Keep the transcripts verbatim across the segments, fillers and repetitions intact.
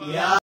Ya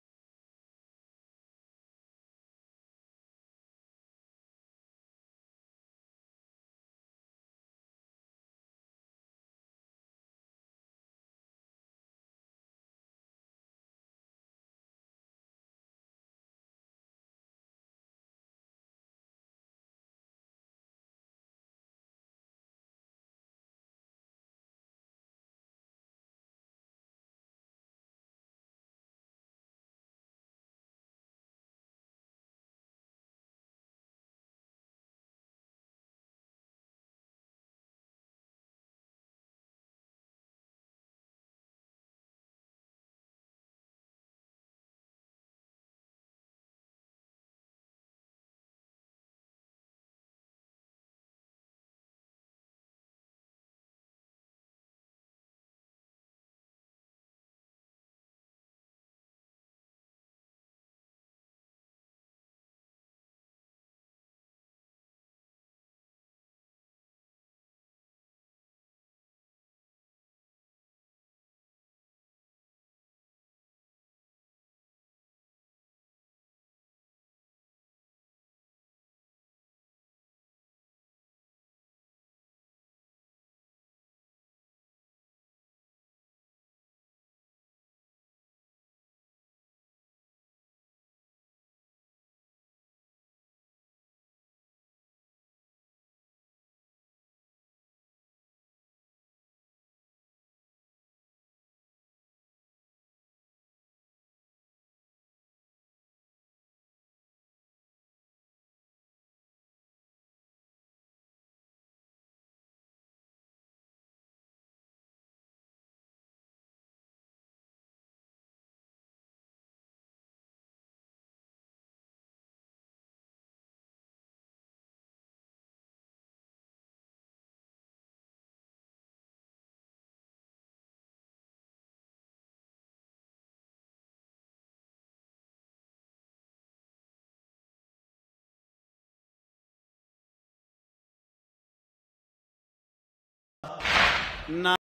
na